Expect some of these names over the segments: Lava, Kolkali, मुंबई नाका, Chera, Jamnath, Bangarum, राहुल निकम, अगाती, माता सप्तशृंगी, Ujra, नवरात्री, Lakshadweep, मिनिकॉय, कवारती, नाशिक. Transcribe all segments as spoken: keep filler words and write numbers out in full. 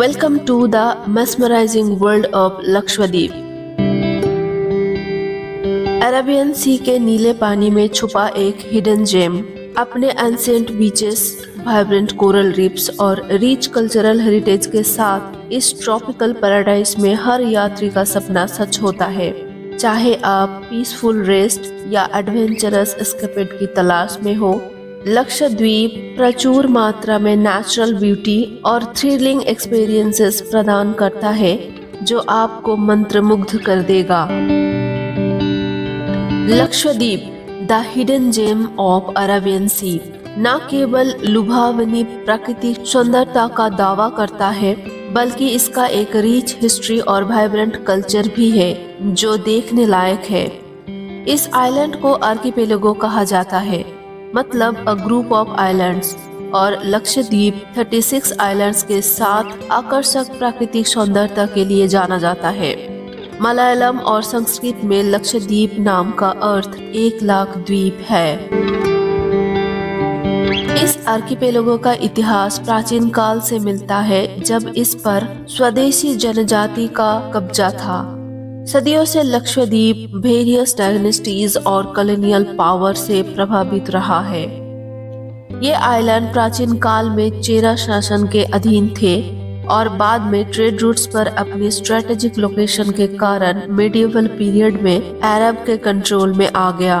Welcome to the mesmerizing world of Lakshadweep। Arabian sea के नीले पानी में छुपा एक हिडन जेम अपने ancient beaches, vibrant coral reefs और रिच कल्चरल हेरिटेज के साथ इस ट्रॉपिकल पैराडाइज में हर यात्री का सपना सच होता है, चाहे आप पीसफुल रेस्ट या एडवेंचरस एस्केपेड की तलाश में हो। लक्षद्वीप प्रचुर मात्रा में नेचुरल ब्यूटी और थ्रिलिंग एक्सपीरियंसेस प्रदान करता है जो आपको मंत्रमुग्ध कर देगा। Lakshadweep, the hidden gem of Arabian sea, न केवल लुभावनी प्राकृतिक सुंदरता का दावा करता है बल्कि इसका एक रिच हिस्ट्री और वाइब्रेंट कल्चर भी है जो देखने लायक है। इस आइलैंड को आर्किपेलेगो कहा जाता है, मतलब अ ग्रुप ऑफ आइलैंड्स, और लक्षद्वीप छत्तीस आइलैंड्स के साथ आकर्षक प्राकृतिक सौंदर्यता के लिए जाना जाता है। मलयालम और संस्कृत में लक्षद्वीप नाम का अर्थ एक लाख द्वीप है। इस आर्किपेलेगो का इतिहास प्राचीन काल से मिलता है, जब इस पर स्वदेशी जनजाति का कब्जा था। सदियों से लक्षद्वीप वेरियस डायनेस्टीज और कॉलोनियल पावर से प्रभावित रहा है। ये आइलैंड प्राचीन काल में चेरा शासन के अधीन थे और बाद में ट्रेड रूट्स पर अपनी स्ट्रेटेजिक लोकेशन के कारण मेडिवल पीरियड में अरब के कंट्रोल में आ गया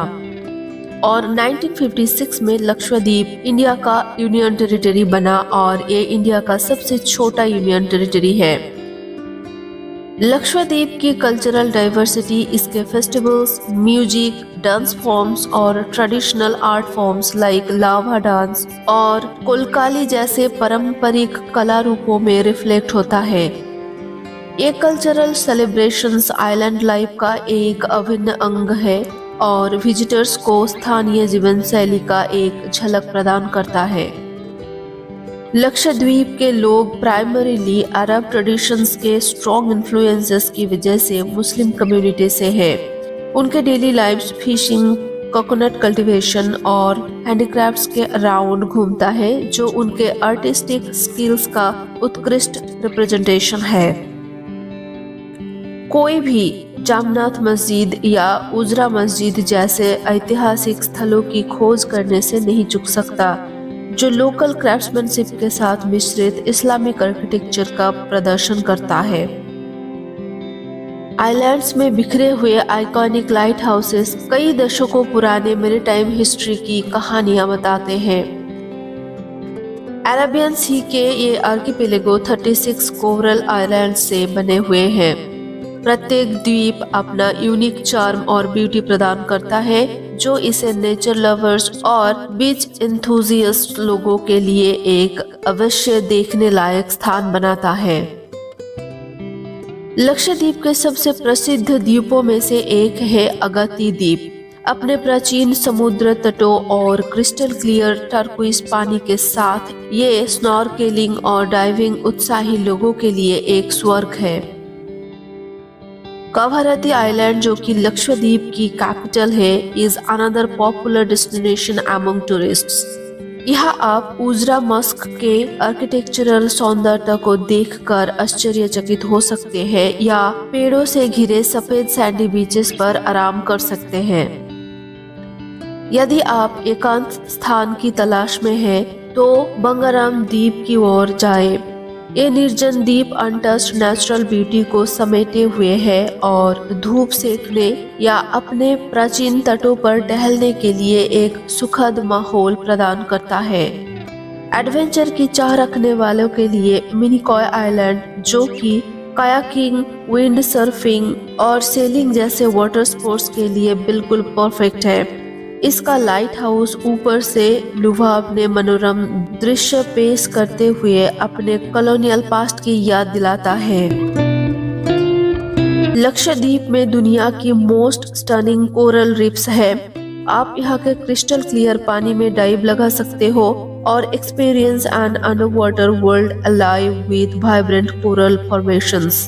और उन्नीस सौ छप्पन में लक्षद्वीप इंडिया का यूनियन टेरिटरी बना और ये इंडिया का सबसे छोटा यूनियन टेरिटरी है। लक्षद्वीप की कल्चरल डाइवर्सिटी इसके फेस्टिवल्स, म्यूजिक, डांस फॉर्म्स और traditional art forms like Lava dance और कोलकाली जैसे पारंपरिक कला रूपों में रिफ्लेक्ट होता है। ये कल्चरल सेलिब्रेशंस आइलैंड लाइफ का एक अभिन्न अंग है और विजिटर्स को स्थानीय जीवन शैली का एक झलक प्रदान करता है। लक्षद्वीप के लोग प्राइमरीली अरब ट्रेडिशंस के स्ट्रॉन्ग इन्फ्लुएंसेस की वजह से मुस्लिम कम्युनिटी से है। उनके daily lifes fishing, coconut cultivation और हैंडीक्राफ्ट्स के अराउंड घूमता है जो उनके आर्टिस्टिक स्किल्स का उत्कृष्ट रिप्रेजेंटेशन है। कोई भी जामनाथ मस्जिद या उजरा मस्जिद जैसे ऐतिहासिक स्थलों की खोज करने से नहीं चूक सकता, जो लोकल क्राफ्ट्समैनशिप के साथ मिश्रित इस्लामिक आर्किटेक्चर का प्रदर्शन करता है। आइलैंड्स में बिखरे हुए आइकॉनिक लाइट हाउसेस कई दशकों पुराने मैरीटाइम हिस्ट्री की कहानियां बताते हैं। अरेबियन सी के ये आर्किपेलेगो छत्तीस कोरल आइलैंड से बने हुए हैं। प्रत्येक द्वीप अपना यूनिक चार्म और ब्यूटी प्रदान करता है जो इसे नेचर लवर्स और बीच एंथुसियास्ट लोगों के लिए एक अवश्य देखने लायक स्थान बनाता है। लक्षद्वीप के सबसे प्रसिद्ध द्वीपों में से एक है अगाती द्वीप। अपने प्राचीन समुद्र तटों और क्रिस्टल क्लियर टर्कुइज पानी के साथ ये स्नॉर्केलिंग और डाइविंग उत्साही लोगों के लिए एक स्वर्ग है। कवारती आइलैंड, जो कि लक्षद्वीप की कैपिटल है, is another popular destination among tourists. यहाँ आप उजरा मस्क के आर्किटेक्चरल सौंदर्यता को देखकर आश्चर्यचकित हो सकते हैं या पेड़ों से घिरे सफेद सैंडी बीचेस पर आराम कर सकते हैं। यदि आप एकांत स्थान की तलाश में हैं, तो बंगाराम द्वीप की ओर जाएं। ये निर्जन द्वीप अनटच्ड नेचुरल ब्यूटी को समेटे हुए है और धूप सेकने या अपने प्राचीन तटों पर टहलने के लिए एक सुखद माहौल प्रदान करता है। एडवेंचर की चाह रखने वालों के लिए मिनिकॉय आइलैंड, जो कि कायाकिंग, विंड सर्फिंग और सेलिंग जैसे वाटर स्पोर्ट्स के लिए बिल्कुल परफेक्ट है। इसका लाइट हाउस ऊपर से लुभावने मनोरम दृश्य पेश करते हुए अपने कॉलोनियल पास्ट की याद दिलाता है। लक्षद्वीप में दुनिया की मोस्ट स्टनिंग कोरल रीफ्स है। आप यहाँ के क्रिस्टल क्लियर पानी में डाइव लगा सकते हो और experience an underwater world alive with vibrant coral formations.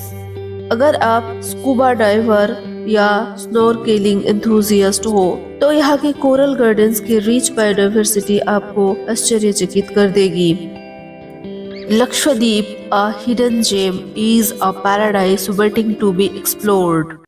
अगर आप स्कूबा डाइवर या स्नॉर्केलिंग एंथुसियास्ट हो तो यहाँ के कोरल गार्डन्स की रिच बायोडाइवर्सिटी आपको आश्चर्यचकित कर देगी। Lakshadweep, a hidden gem, is a paradise waiting to be explored.